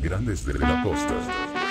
Grandes de la Costa.